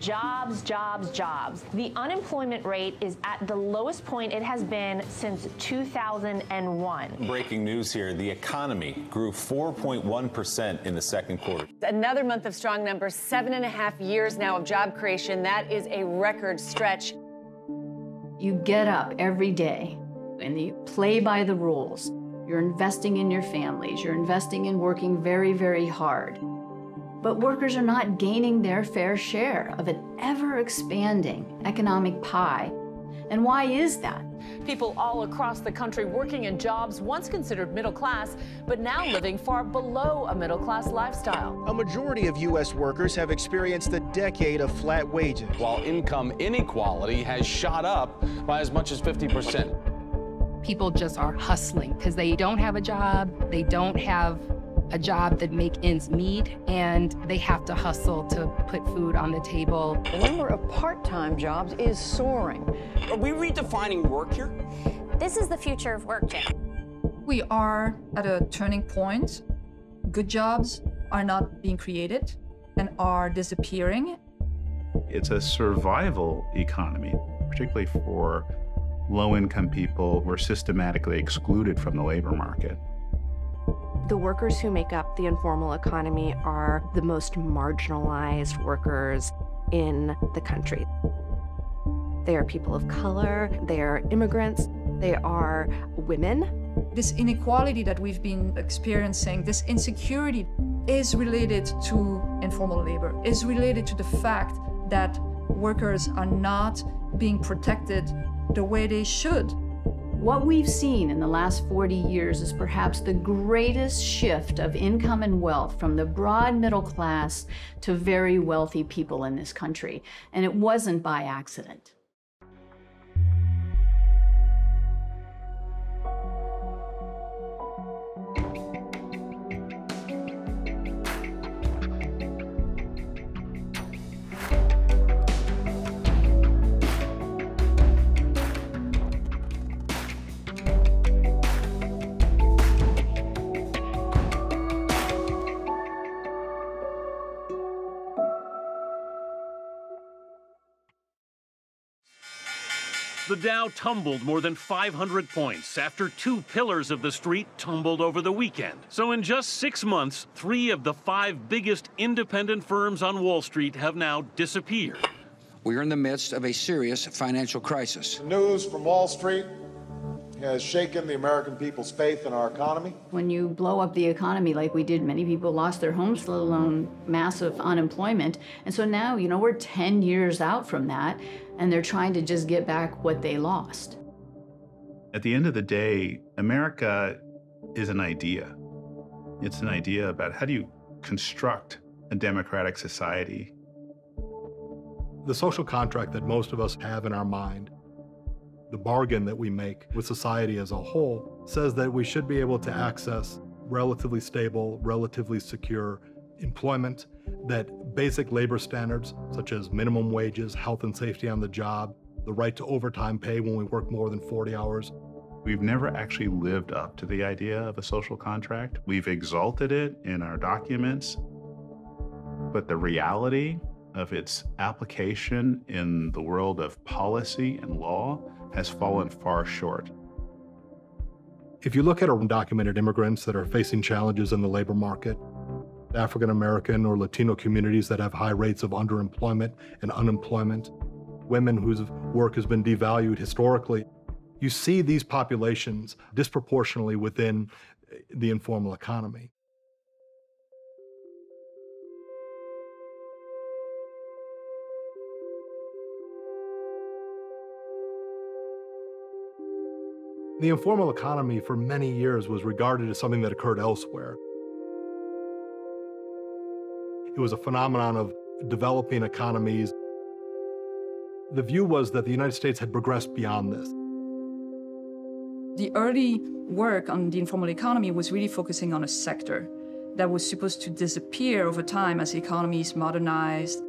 Jobs, jobs, jobs. The unemployment rate is at the lowest point it has been since 2001. Breaking news here, the economy grew 4.1% in the second quarter. Another month of strong numbers, 7.5 years now of job creation. That is a record stretch. You get up every day and you play by the rules. You're investing in your families. You're investing in working very, very hard. But workers are not gaining their fair share of an ever-expanding economic pie. And why is that? People all across the country working in jobs once considered middle class, but now living far below a middle class lifestyle. A majority of U.S. workers have experienced a decade of flat wages, while income inequality has shot up by as much as 50%. People just are hustling because they don't have a job, they don't have a job that make ends meet, and they have to hustle to put food on the table. The number of part-time jobs is soaring. Are we redefining work here? This is the future of work, Jim. We are at a turning point. Good jobs are not being created and are disappearing. It's a survival economy, particularly for low-income people who are systematically excluded from the labor market. The workers who make up the informal economy are the most marginalized workers in the country. They are people of color, they are immigrants, they are women. This inequality that we've been experiencing, this insecurity, is related to informal labor, is related to the fact that workers are not being protected the way they should. What we've seen in the last 40 years is perhaps the greatest shift of income and wealth from the broad middle class to very wealthy people in this country, and it wasn't by accident. The Dow tumbled more than 500 points after two pillars of the street tumbled over the weekend. So in just 6 months, 3 of the 5 biggest independent firms on Wall Street have now disappeared. We are in the midst of a serious financial crisis. The news from Wall Street has shaken the American people's faith in our economy. When you blow up the economy like we did, many people lost their homes, let alone massive unemployment. And so now, you know, we're 10 years out from that, and they're trying to just get back what they lost. At the end of the day, America is an idea. It's an idea about how do you construct a democratic society. The social contract that most of us have in our mind, the bargain that we make with society as a whole, says that we should be able to access relatively stable, relatively secure employment, that basic labor standards, such as minimum wages, health and safety on the job, the right to overtime pay when we work more than 40 hours. We've never actually lived up to the idea of a social contract. We've exalted it in our documents, but the reality of its application in the world of policy and law has fallen far short. If you look at undocumented immigrants that are facing challenges in the labor market, African American or Latino communities that have high rates of underemployment and unemployment, women whose work has been devalued historically, you see these populations disproportionately within the informal economy. The informal economy for many years was regarded as something that occurred elsewhere. It was a phenomenon of developing economies. The view was that the United States had progressed beyond this. The early work on the informal economy was really focusing on a sector that was supposed to disappear over time as economies modernized.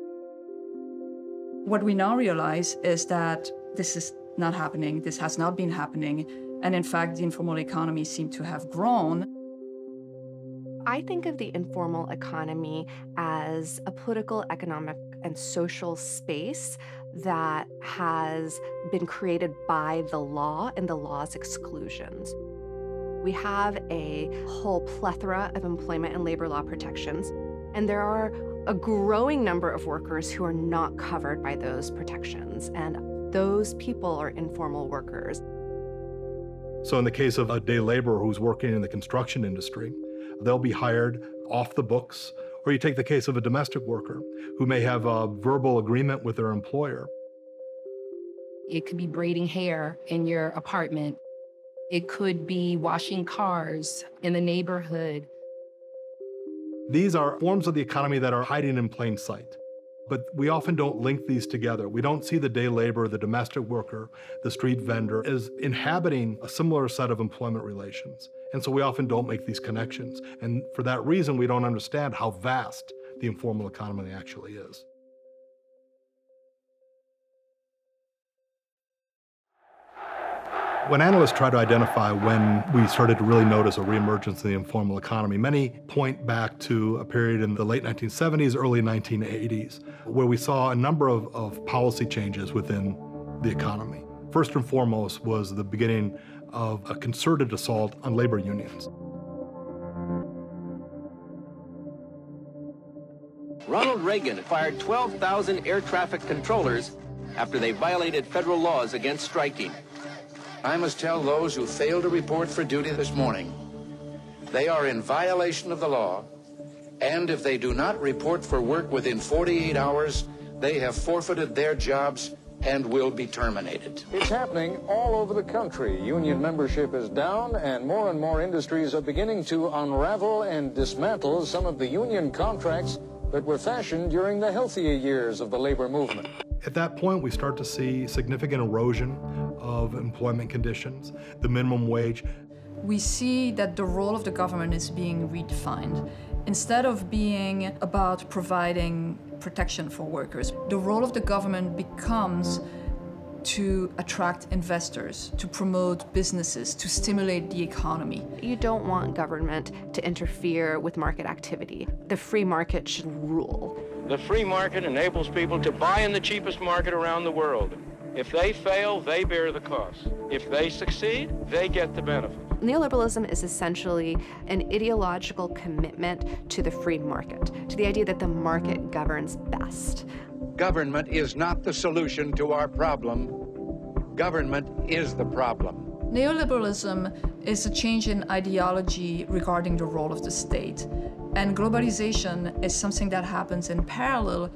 What we now realize is that this is not happening, this has not been happening, and in fact, the informal economy seemed to have grown. I think of the informal economy as a political economic and social space that has been created by the law and the law's exclusions. We have a whole plethora of employment and labor law protections, and there are a growing number of workers who are not covered by those protections, and those people are informal workers. So in the case of a day laborer who's working in the construction industry, they'll be hired off the books. Or you take the case of a domestic worker who may have a verbal agreement with their employer. It could be braiding hair in your apartment. It could be washing cars in the neighborhood. These are forms of the economy that are hiding in plain sight. But we often don't link these together. We don't see the day laborer, the domestic worker, the street vendor as inhabiting a similar set of employment relations. And so we often don't make these connections. And for that reason, we don't understand how vast the informal economy actually is. When analysts try to identify when we started to really notice a reemergence of the informal economy, many point back to a period in the late 1970s, early 1980s, where we saw a number of policy changes within the economy. First and foremost was the beginning of a concerted assault on labor unions. Ronald Reagan fired 12,000 air traffic controllers after they violated federal laws against striking. I must tell those who failed to report for duty this morning, they are in violation of the law, and if they do not report for work within 48 hours, they have forfeited their jobs and will be terminated. It's happening all over the country. Union membership is down, and more industries are beginning to unravel and dismantle some of the union contracts that were fashioned during the healthier years of the labor movement. At that point, we start to see significant erosion of employment conditions, the minimum wage. We see that the role of the government is being redefined. Instead of being about providing protection for workers, the role of the government becomes to attract investors, to promote businesses, to stimulate the economy. You don't want government to interfere with market activity. The free market should rule. The free market enables people to buy in the cheapest market around the world. If they fail, they bear the cost. If they succeed, they get the benefit. Neoliberalism is essentially an ideological commitment to the free market, to the idea that the market governs best. Government is not the solution to our problem. Government is the problem. Neoliberalism is a change in ideology regarding the role of the state, and globalization is something that happens in parallel.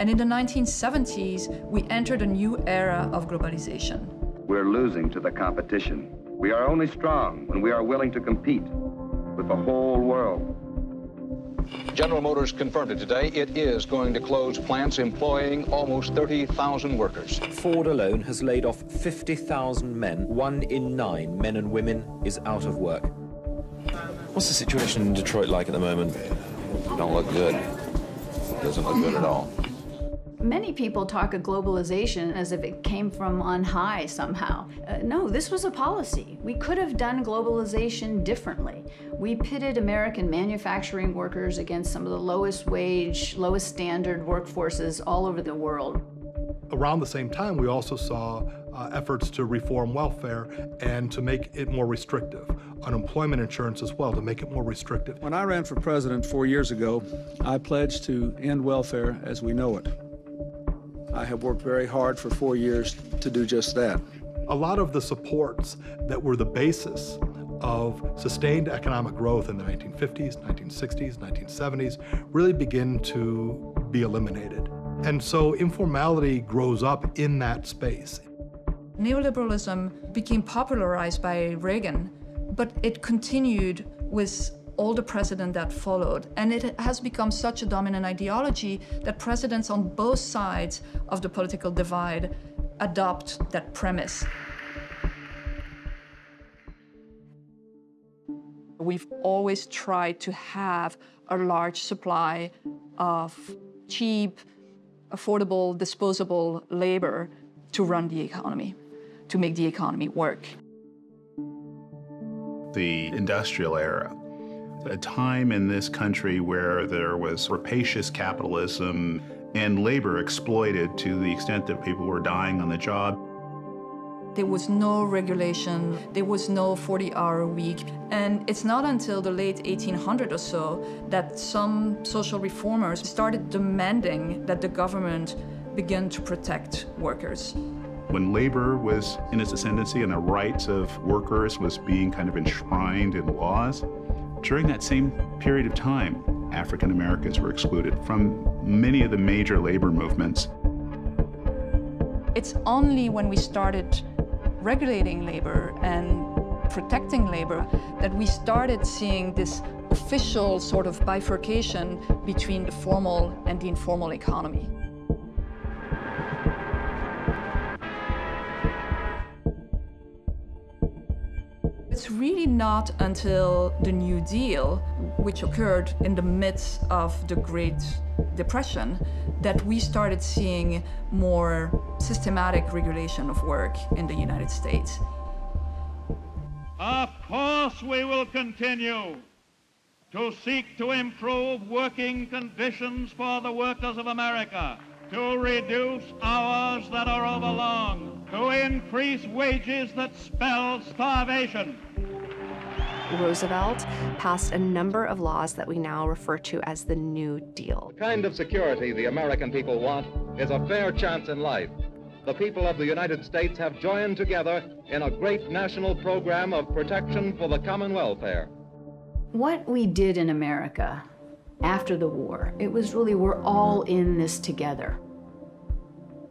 And in the 1970s, we entered a new era of globalization. We're losing to the competition. We are only strong when we are willing to compete with the whole world. General Motors confirmed it today. It is going to close plants employing almost 30,000 workers. Ford alone has laid off 50,000 men. 1 in 9 men and women is out of work. What's the situation in Detroit like at the moment? Don't look good. Doesn't look good at all. Many people talk of globalization as if it came from on high somehow. No, this was a policy. We could have done globalization differently. We pitted American manufacturing workers against some of the lowest wage, lowest standard workforces all over the world. Around the same time, we also saw efforts to reform welfare and to make it more restrictive. Unemployment insurance as well, to make it more restrictive. When I ran for president 4 years ago, I pledged to end welfare as we know it. I have worked very hard for 4 years to do just that. A lot of the supports that were the basis of sustained economic growth in the 1950s, 1960s, 1970s really begin to be eliminated. And so informality grows up in that space. Neoliberalism became popularized by Reagan, but it continued with all the precedent that followed. And it has become such a dominant ideology that presidents on both sides of the political divide adopt that premise. We've always tried to have a large supply of cheap, affordable, disposable labor to run the economy, to make the economy work. The industrial era, a time in this country where there was rapacious capitalism and labor exploited to the extent that people were dying on the job. There was no regulation, there was no 40-hour week, and it's not until the late 1800s or so that some social reformers started demanding that the government begin to protect workers. When labor was in its ascendancy and the rights of workers was being kind of enshrined in laws, during that same period of time, African Americans were excluded from many of the major labor movements. It's only when we started regulating labor and protecting labor that we started seeing this official sort of bifurcation between the formal and the informal economy. It's really not until the New Deal, which occurred in the midst of the Great Depression, that we started seeing more systematic regulation of work in the United States. Of course, we will continue to seek to improve working conditions for the workers of America, to reduce hours that are overlong, to increase wages that spell starvation. Roosevelt passed a number of laws that we now refer to as the New Deal. The kind of security the American people want is a fair chance in life. The people of the United States have joined together in a great national program of protection for the common welfare. What we did in America after the war, it was really, we're all in this together.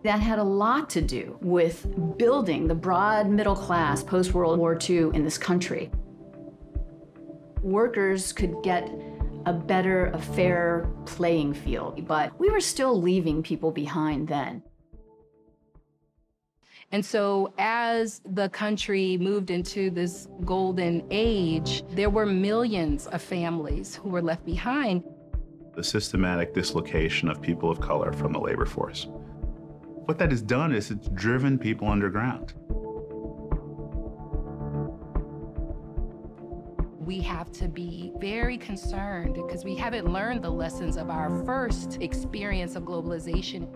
That had a lot to do with building the broad middle class post-World War II in this country. Workers could get a better, a fair playing field, but we were still leaving people behind then. And so as the country moved into this golden age, there were millions of families who were left behind. The systematic dislocation of people of color from the labor force. What that has done is it's driven people underground. We have to be very concerned because we haven't learned the lessons of our first experience of globalization.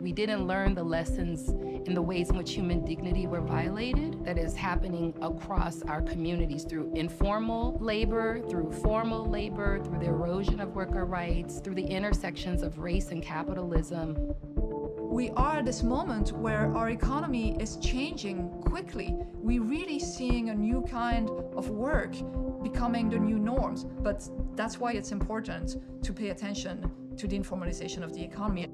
We didn't learn the lessons in the ways in which human dignity were violated that is happening across our communities through informal labor, through formal labor, through the erosion of worker rights, through the intersections of race and capitalism. We are at this moment where our economy is changing quickly. We're really seeing a new kind of work becoming the new norms, but that's why it's important to pay attention to the informalization of the economy.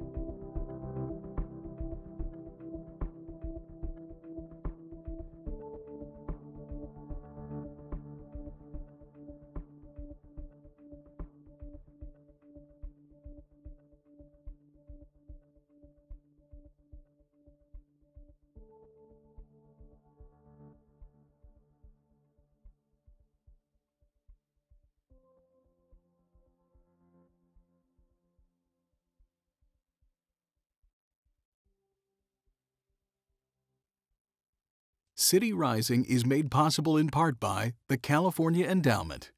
City Rising is made possible in part by the California Endowment.